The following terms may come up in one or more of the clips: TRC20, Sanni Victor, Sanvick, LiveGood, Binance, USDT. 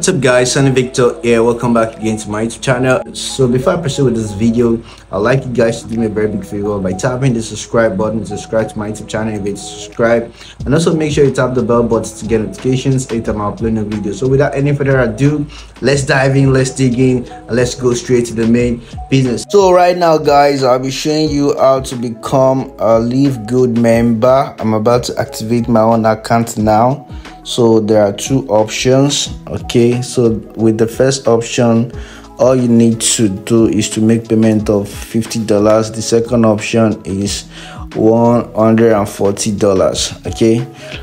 What's up guys, Sanni Victor here. Welcome back again to my YouTube channel. So before I proceed with this video, I'd like you guys to do me a very big favor by tapping the subscribe button to subscribe to my YouTube channel if it's subscribed, and also make sure you tap the bell button to get notifications anytime I upload a video. So without any further ado, let's dive in, let's dig in, and let's go straight to the main business. So right now guys, I'll be showing you how to become a LiveGood member. I'm about to activate my own account now. So there are two options. Okay, so with the first option, all you need to do is to make payment of $50. The second option is $140. Okay,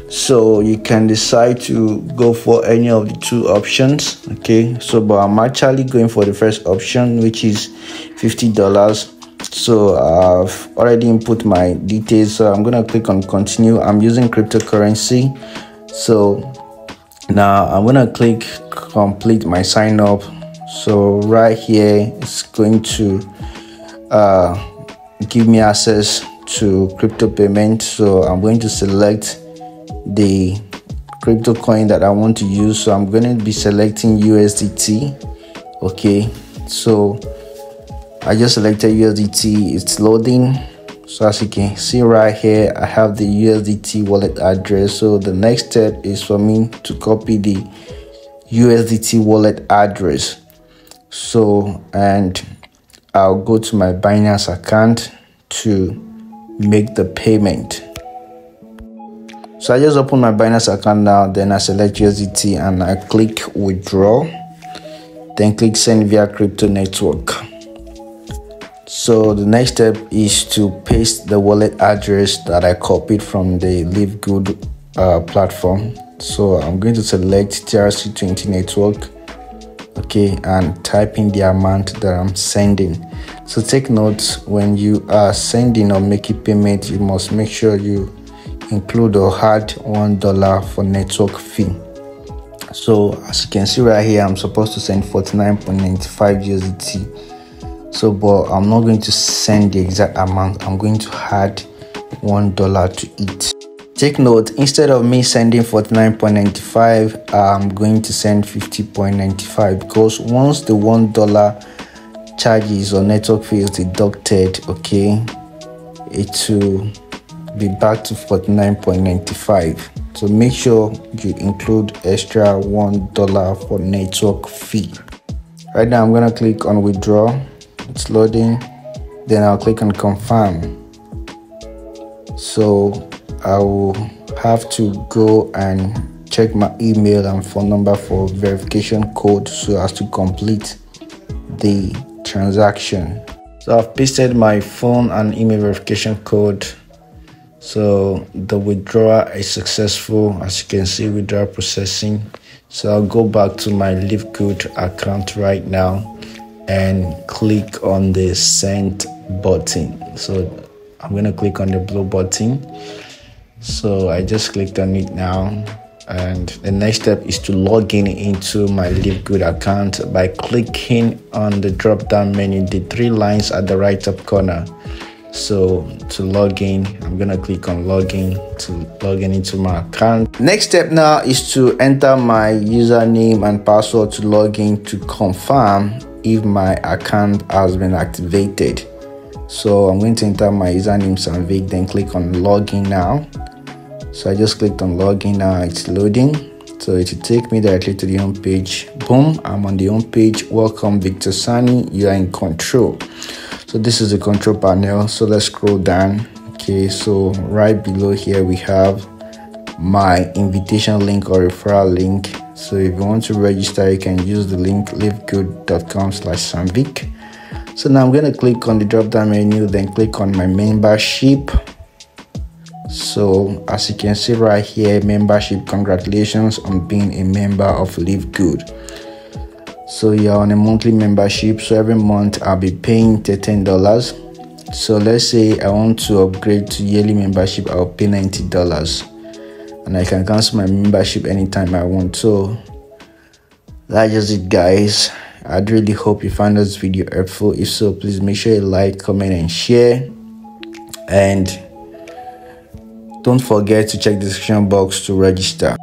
so you can decide to go for any of the two options. Okay, so but I'm actually going for the first option, which is $50. So I've already input my details, so I'm gonna click on continue. I'm using cryptocurrency. So now I'm gonna click complete my sign up. So right here it's going to give me access to crypto payment. So I'm going to select the crypto coin that I want to use. So I'm going to be selecting USDT. Okay, so I just selected USDT. It's loading. So as you can see right here, I have the USDT wallet address. So the next step is for me to copy the USDT wallet address. So, and I'll go to my Binance account to make the payment. So I just open my Binance account now, then I select USDT and I click withdraw, then click send via crypto network. So the next step is to paste the wallet address that I copied from the LiveGood platform. So I'm going to select TRC20 network. Okay, and type in the amount that I'm sending. So take note, when you are sending or making payment, you must make sure you include or add $1 for network fee. So as you can see right here, I'm supposed to send 49.95 USDT. So, but I'm not going to send the exact amount. I'm going to add $1 to it. Take note, instead of me sending 49.95, I'm going to send 50.95, because once the $1 charges or network fee is deducted, okay, it will be back to 49.95. So make sure you include extra $1 for network fee. Right now, I'm gonna click on withdraw. It's loading, then I'll click on confirm. So I will have to go and check my email and phone number for verification code so as to complete the transaction. So I've pasted my phone and email verification code. So the withdrawal is successful. As you can see, withdrawal processing. So I'll go back to my LiveGood account right now and click on the send button. So I'm gonna click on the blue button. So I just clicked on it now, and the next step is to log in into my LiveGood account by clicking on the drop down menu, the three lines at the right top corner. So to log in, I'm gonna click on login to log in into my account. Next step now is to enter my username and password to log in to confirm if my account has been activated. So I'm going to enter my username Sanvic, then click on login now. So I just clicked on login now. It's loading, so it will take me directly to the home page. Boom, I'm on the home page. Welcome Victor Sanni, you are in control. So this is the control panel. So let's scroll down. Okay, so right below here we have my invitation link or referral link. So if you want to register, you can use the link livegood.com/sanvic. So now I'm going to click on the drop down menu, then click on my membership. So as you can see right here, membership, congratulations on being a member of LiveGood. So you're on a monthly membership. So every month I'll be paying $10. So let's say I want to upgrade to yearly membership, I'll pay $90. And I can cancel my membership anytime I want. So that's just it guys. I'd really hope you found this video helpful. If so, please make sure you like, comment and share, and don't forget to check the description box to register.